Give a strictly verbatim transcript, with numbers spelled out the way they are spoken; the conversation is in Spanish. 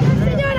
Señor.